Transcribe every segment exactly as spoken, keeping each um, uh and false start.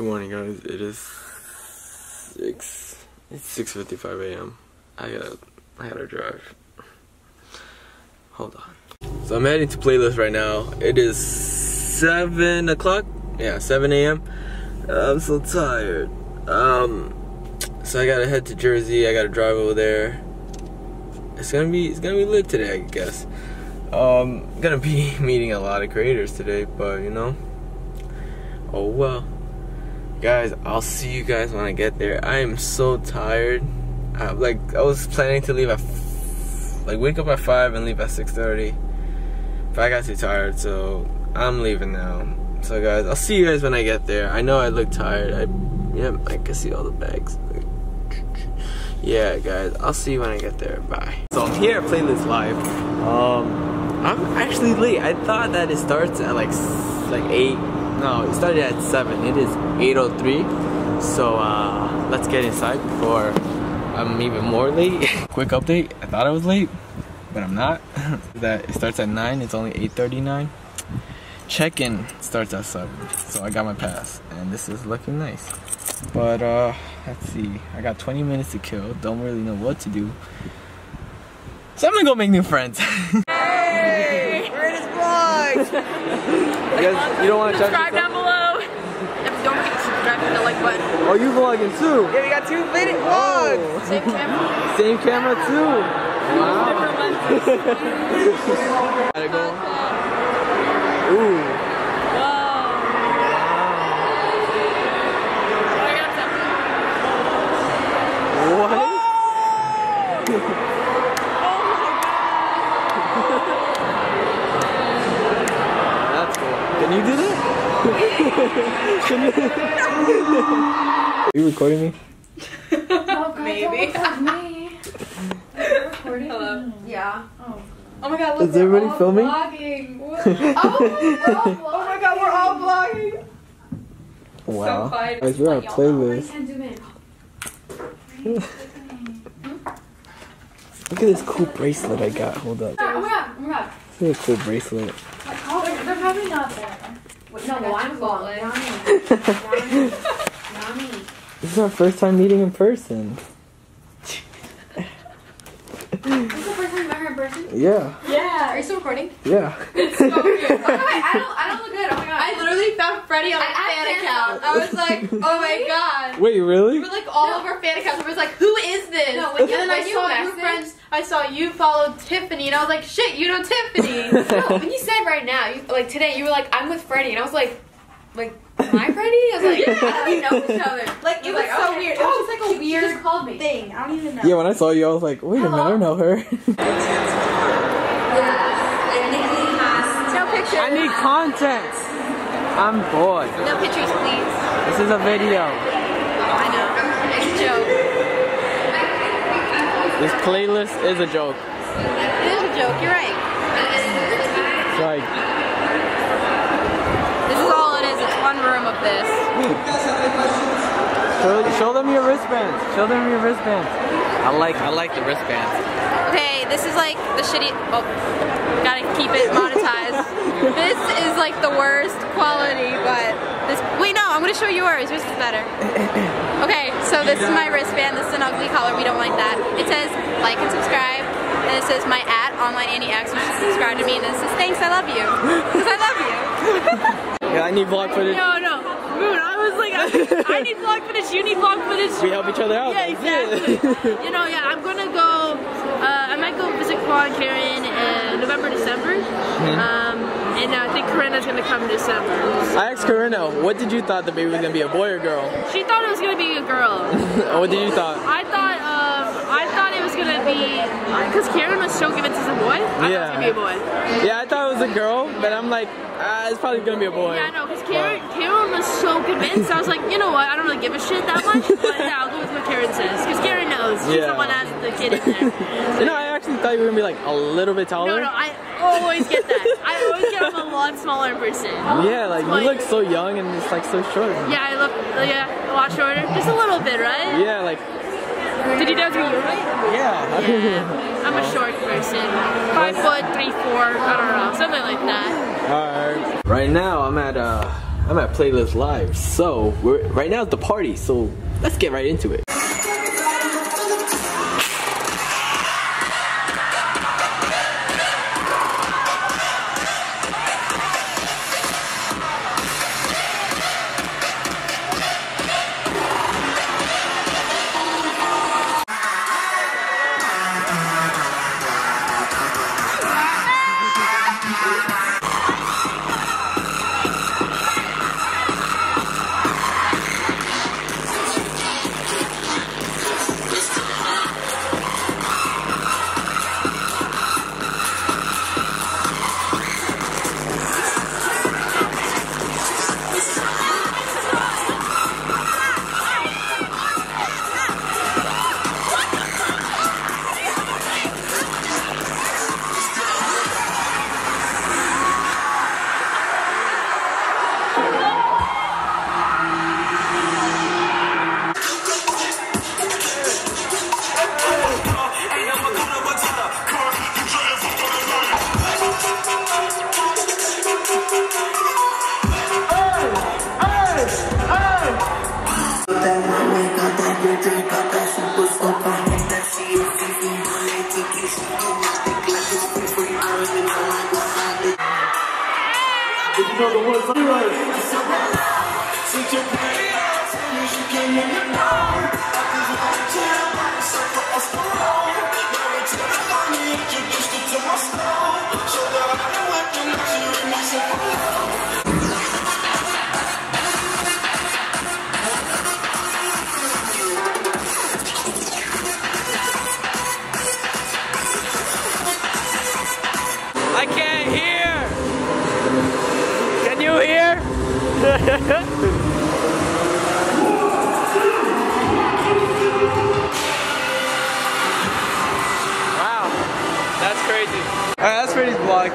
Good morning, guys. It is six. It's six fifty-five a.m. I gotta, I gotta drive. Hold on. So I'm heading to Playlist right now. It is seven o'clock. Yeah, seven a.m. I'm so tired. Um, so I gotta head to Jersey. I gotta drive over there. It's gonna be, it's gonna be lit today, I guess. Um, gonna be meeting a lot of creators today, but you know. Oh well. Guys, I'll see you guys when I get there. I am so tired. I, like I was planning to leave at f like wake up at five and leave at six thirty, but I got too tired, so I'm leaving now. So guys, I'll see you guys when I get there. I know I look tired. I yeah, I can see all the bags. Yeah, guys, I'll see you when I get there. Bye. So I'm here at Playlist Live. Um, I'm actually late. I thought that it starts at like like eight. No, it started at seven. It is eight oh three, so uh, let's get inside before I'm even more late. Quick update, I thought I was late, but I'm not. That it starts at nine, it's only eight thirty-nine. Check-in starts at seven, so I got my pass, and this is looking nice. But uh, let's see, I got twenty minutes to kill, don't really know what to do. So I'm gonna go make new friends. You, guys, you don't want to subscribe down below. And don't forget to subscribe and the like button. Oh, you vlogging too? Yeah, we got two video vlogs. Oh. Same camera. Same camera too. Wow. Gotta go. Ooh. Whoa. Wow. What? Oh. You did it? Are you recording me? Oh, God, maybe. Me. Are you recording? Hello. Yeah. Oh. Oh my God. Look, is everybody all filming? Vlogging. Oh, oh my God, we're all vlogging. Wow. So fun. Guys, we're on Playlist. Look at this cool bracelet I got. Hold up. Oh my God. Oh my God. This is a cool bracelet. Probably not there. Wait, no, well, I'm falling. This is our first time meeting in person. This is the first time you met her in person? Yeah. Yeah. Are you still recording? Yeah. It's so weird. Oh, I, don't, I don't look good. Oh my God. I literally found Freddie on my fan account. I was like, oh my God. Wait, really? We were like all no. of our fan accounts. I was like, who is this? No, when you, and then when I you saw message, your friends. I saw you followed Tiffany, and I was like, shit, you know Tiffany. No, when you said right now, you, like today, you were like, I'm with Freddie, and I was like, like, am I Freddie? I was like, yeah, how do we know each other? Like, it was, was like, so okay. weird. It was just like a she, weird she called me. thing. I don't even know. Yeah, when I saw you, I was like, wait Hello? a minute, I don't know her. No pictures. I need content. I'm bored. No pictures, please. This is a video. Oh, I know. It's a joke. This playlist is a joke. It is a joke, you're right. It's like... This is all it is, it's one room of this. Show, show them your wristbands. Show them your wristbands. I like I like the wristbands. Okay, this is like the shitty... Oh, gotta keep it monetized. This is like the worst quality, but... this. Wait, no, I'm gonna show yours. Yours is better. Okay, so this is my wristband. This is an ugly collar. We don't like that. It says like and subscribe. And it says my at online Annie X. You should subscribe to me. And it says thanks. I love you. Because I love you. Yeah, I need vlog footage. No, no, Moon. I was like, I, I need vlog footage. You need vlog footage. We help each other out. Yeah, exactly. You know, yeah. I'm gonna go. Uh, I might go visit Paul and Karen in November, December. Mm-hmm. Um, and uh, I think Karina's gonna come in December. I asked Karina, what did you thought the baby was gonna be, a boy or girl? She thought it was gonna be a girl. What did you thought? I thought, um, I thought it was gonna be, because Karen was so convinced it's a boy. I yeah. thought it was gonna be a boy. Yeah, I thought it was a girl, but I'm like, ah, it's probably gonna be a boy. Yeah, I know, because Karen, Karen was so convinced. I was like, you know what? I don't really give a shit that much, but yeah, I'll go with what Karen says, because Karen knows. She's yeah. the one that has the kid in there. No, I actually thought you were gonna be like a little bit taller. No, no, I always get that. I always get a lot smaller in person. Yeah, like you look so young and it's like so short. Yeah, I look yeah, a lot shorter. Just a little bit, right? Yeah, like. Did you know you were right? Yeah. yeah. I'm a short person. Five foot, three four. I don't know, something like that. All right. Right now, I'm at uh, I'm at Playlist Live, so we're right now at the party, so let's get right into it.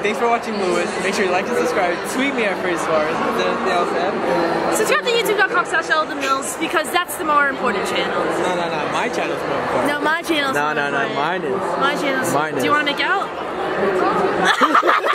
Thanks for watching Lewis. Make sure you like and subscribe. Tweet me at Freddy Suarez. Is there anything else to add? Subscribe to youtube dot com slash Elle of the Mills because that's the more important channel. No, no, no. My channel's more important. No, my channel's no, more no, important. No, no, no. Mine is. My channel's. Mine is. Do you want to make out?